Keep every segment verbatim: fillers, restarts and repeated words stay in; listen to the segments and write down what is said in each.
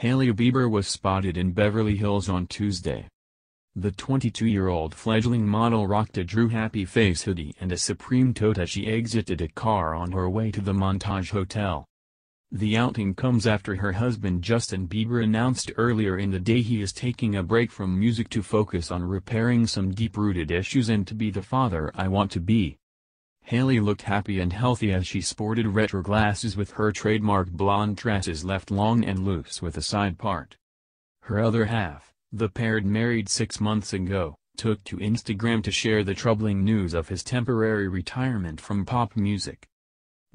Hailey Bieber was spotted in Beverly Hills on Tuesday. The twenty-two-year-old fledgling model rocked a Drew Happy Face hoodie and a Supreme tote as she exited a car on her way to the Montage Hotel. The outing comes after her husband Justin Bieber announced earlier in the day he is taking a break from music to focus on repairing some deep-rooted issues and to be the father I want to be. Hailey looked happy and healthy as she sported retro glasses with her trademark blonde tresses left long and loose with a side part. Her other half, the pair married six months ago, took to Instagram to share the troubling news of his temporary retirement from pop music.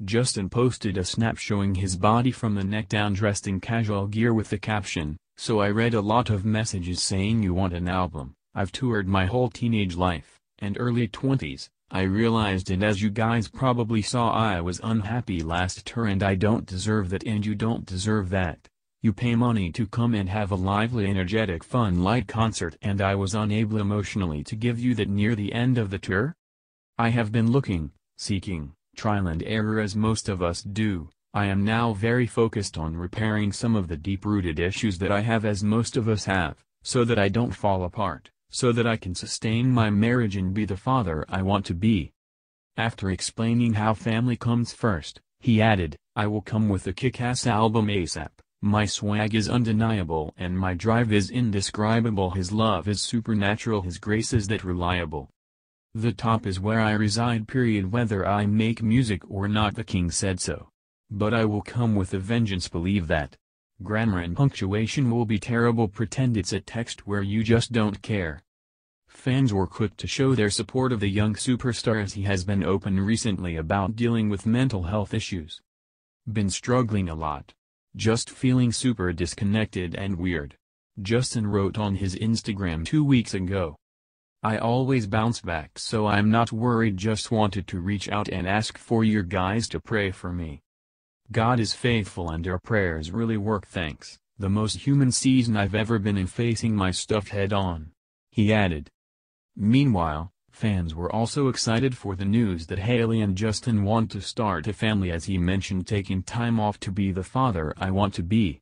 Justin posted a snap showing his body from the neck down dressed in casual gear with the caption, "So I read a lot of messages saying you want an album, I've toured my whole teenage life, and early twenties, I realized it as you guys probably saw I was unhappy last tour and I don't deserve that and you don't deserve that. You pay money to come and have a lively energetic fun light concert and I was unable emotionally to give you that near the end of the tour. I have been looking, seeking, trial and error as most of us do. I am now very focused on repairing some of the deep-rooted issues that I have as most of us have, so that I don't fall apart, so that I can sustain my marriage and be the father I want to be." After explaining how family comes first, he added, "I will come with a kick-ass album ASAP. My swag is undeniable and my drive is indescribable. His love is supernatural. His grace is that reliable. The top is where I reside period. Whether I make music or not, the king said so. But I will come with a vengeance. Believe that. Grammar and punctuation will be terrible. Pretend it's a text where you just don't care." Fans were quick to show their support of the young superstar as he has been open recently about dealing with mental health issues. "Been struggling a lot. Just feeling super disconnected and weird," Justin wrote on his Instagram two weeks ago. "I always bounce back, so I'm not worried. Just wanted to reach out and ask for your guys to pray for me. God is faithful and our prayers really work. Thanks. The most human season I've ever been in, facing my stuff head on," he added. Meanwhile, fans were also excited for the news that Hailey and Justin want to start a family, as he mentioned taking time off to be the father I want to be.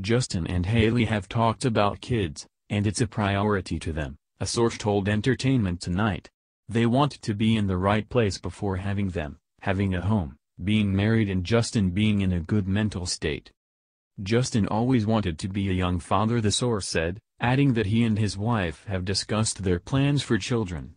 "Justin and Hailey have talked about kids, and it's a priority to them," a source told Entertainment Tonight. "They want to be in the right place before having them, having a home, being married and Justin being in a good mental state." "Justin always wanted to be a young father," the source said, adding that he and his wife have discussed their plans for children.